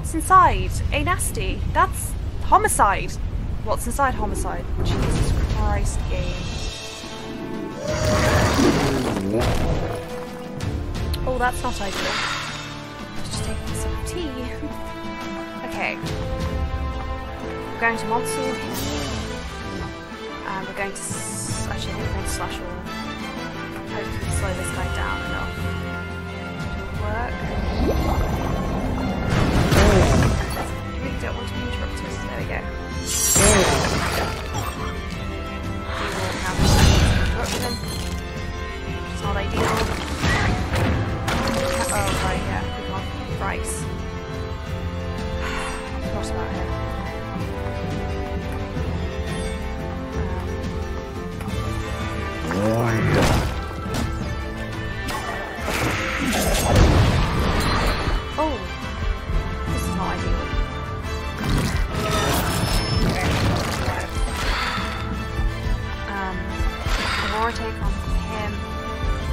What's inside? A nasty. That's homicide. What's inside homicide? Jesus Christ, game. Oh, that's not ideal. Let's just take a sip of tea. Okay. We're going to monsoon here. And we're going to... Actually, I think we're going to slash all. Hopefully slow this guy down enough. It'll work. Don't want to be interrupted. There we go. It's not ideal. Oh, right, yeah. We can't. Rice. I forgot about it. Oh! This is not ideal. Aurora take on him,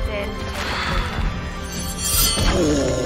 then take on Luca.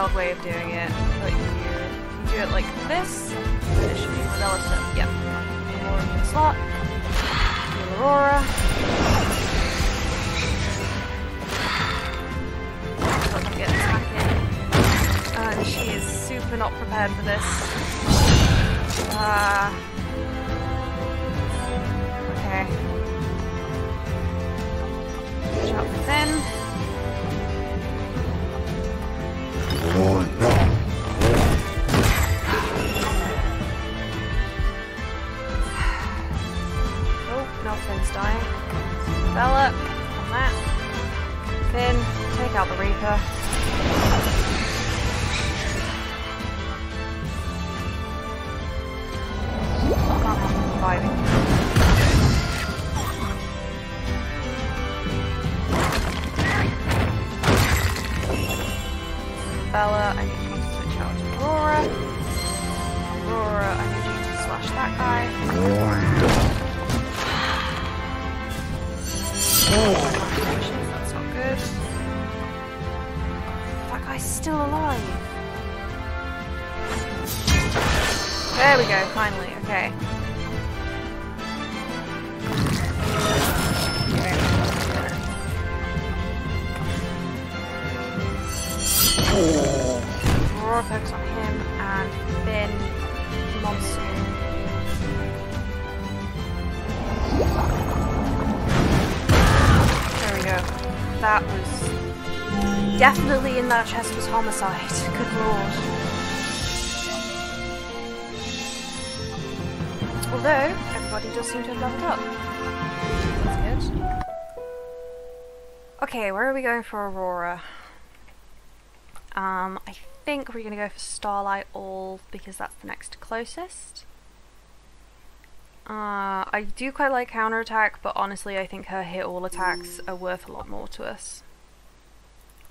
Odd way of doing it, but you do it like this, and it should be relative. Yep. Aurora in the slot. Aurora. Let them get attacked in. And she is super not prepared for this. Okay. Watch out for Zen. Definitely in that chest was homicide. Good lord. Although, everybody does seem to have leveled up. That's good. Okay, where are we going for Aurora? I think we're going to go for Starlight All because that's the next closest. I do quite like counterattack, but honestly I think her hit all attacks are worth a lot more to us.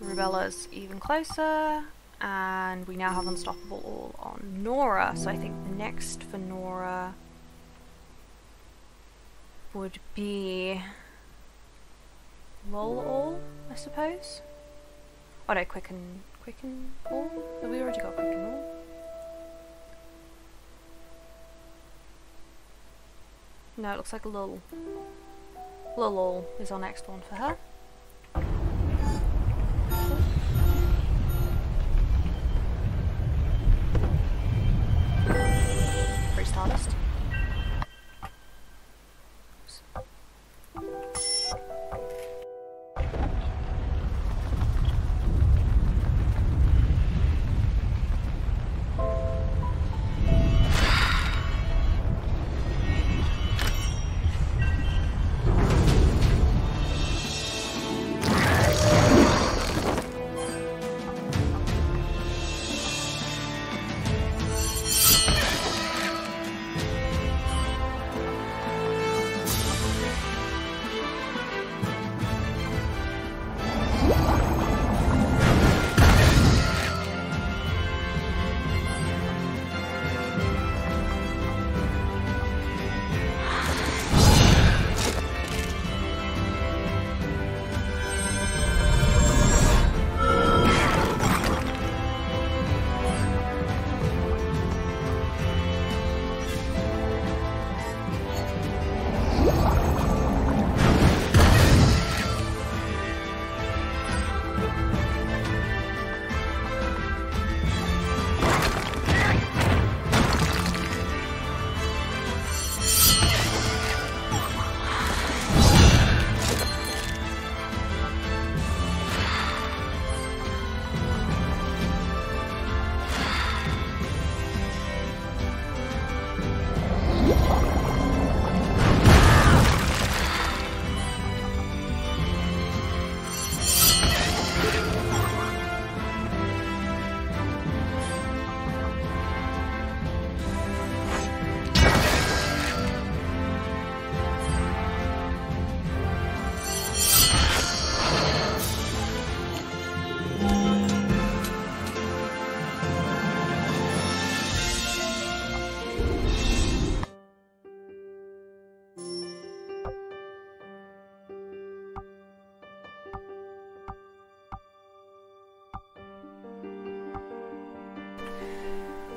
Rubella's even closer, and we now have Unstoppable All on Nora, so I think next for Nora would be Lull All, I suppose? Oh no, Quicken All? No, we already got Quicken All. No, it looks like Lull. Lull All is our next one for her. Priest Harvest.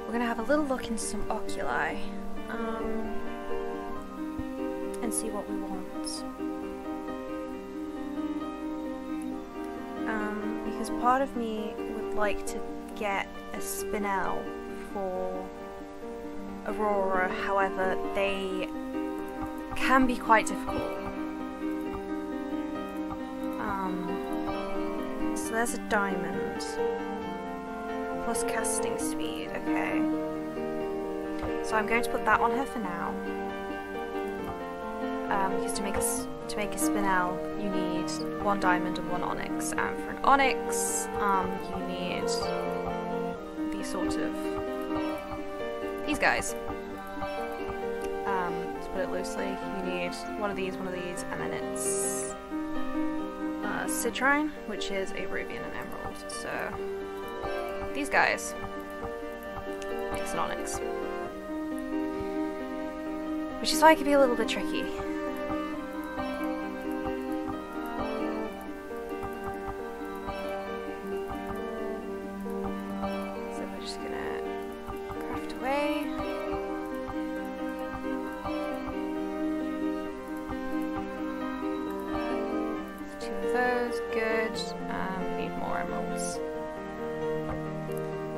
We're gonna have a little look in some oculi and see what we want, because part of me would like to get a Spinel for Aurora. However, they can be quite difficult, so there's a diamond. Plus casting speed, okay. So I'm going to put that on her for now. Because to make a Spinel, you need one diamond and one onyx. And for an onyx, you need these guys. To put it loosely, you need one of these, and then it's citrine, which is a ruby and an emerald. So. These guys. Pixenonics. Which is why it can be a little bit tricky. So we're just gonna craft away. Two of those, good. We need more emeralds.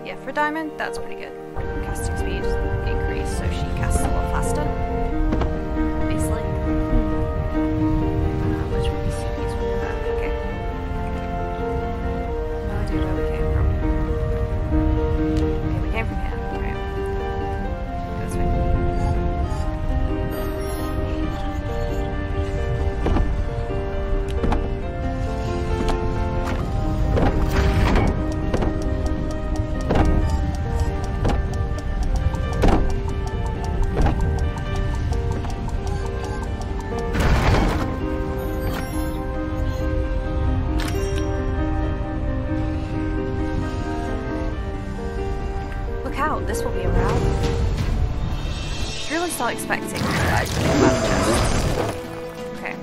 Yeah, for a diamond, that's pretty good. Casting speed increased, so she casts a lot faster, obviously. Which would be super useful for that. Okay. No idea where we came from. Okay, we came from here. Alright. Go this way. really start expecting that I do. Okay.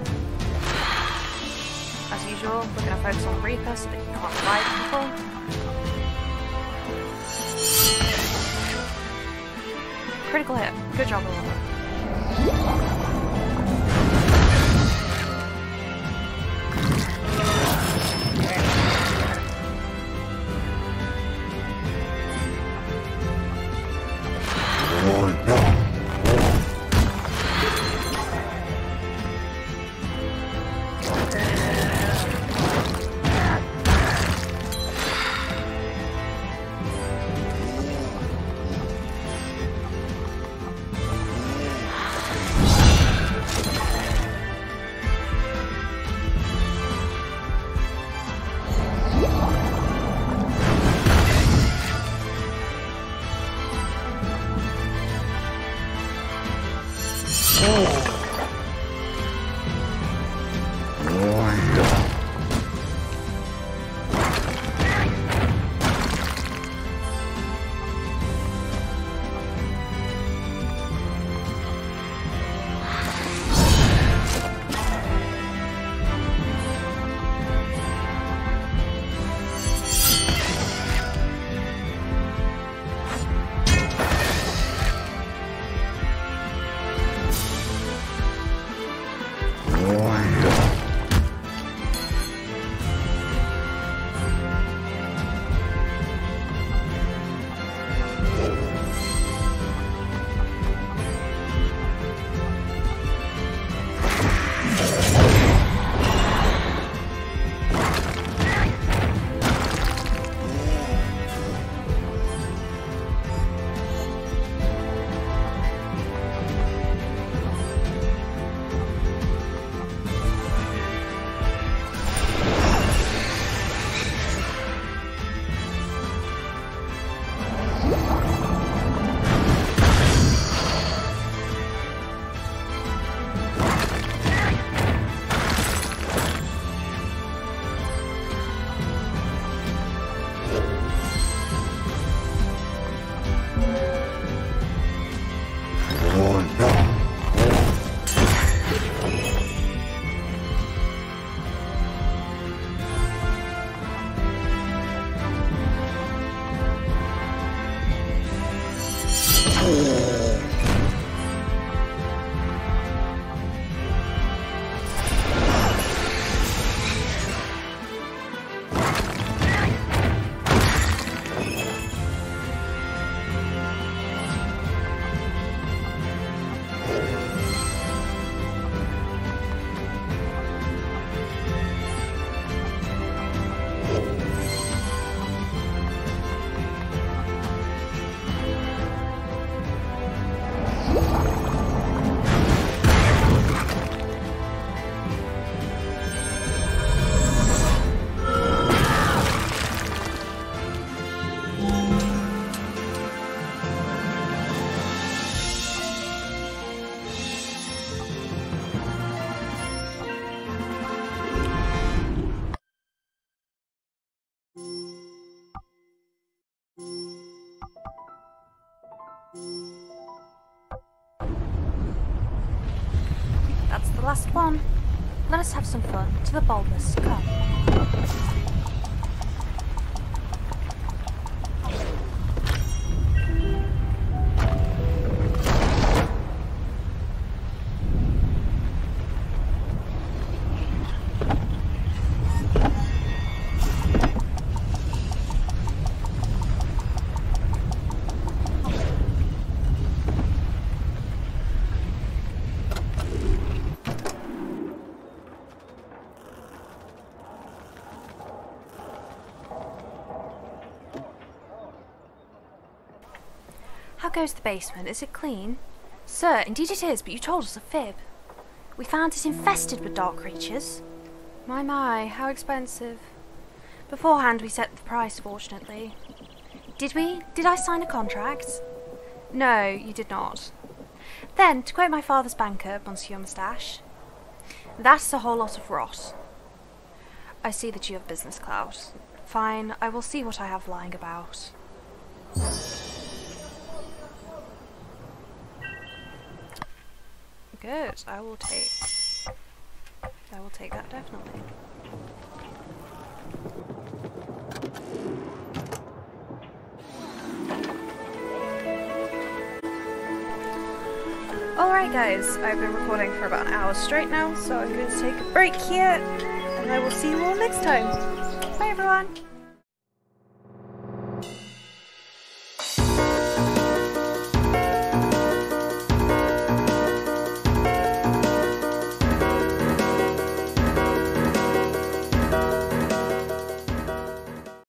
As usual, we're going to focus on Reaper so that you can't fight people. Critical hit. Good job, Aurora. That's the last one. Let us have some fun to the Bulbous Scum. How goes the basement? Is it clean? Sir, indeed it is, but you told us a fib. We found it infested with dark creatures. My, how expensive. Beforehand we set the price, fortunately. Did we? Did I sign a contract? No, you did not. Then, to quote my father's banker, Monsieur Moustache, that's a whole lot of rot. I see that you have business clout. Fine, I will see what I have lying about. good. I will take that definitely. Alright guys, I've been recording for about an hour straight now, so I'm going to take a break here, and I will see you all next time. Bye everyone!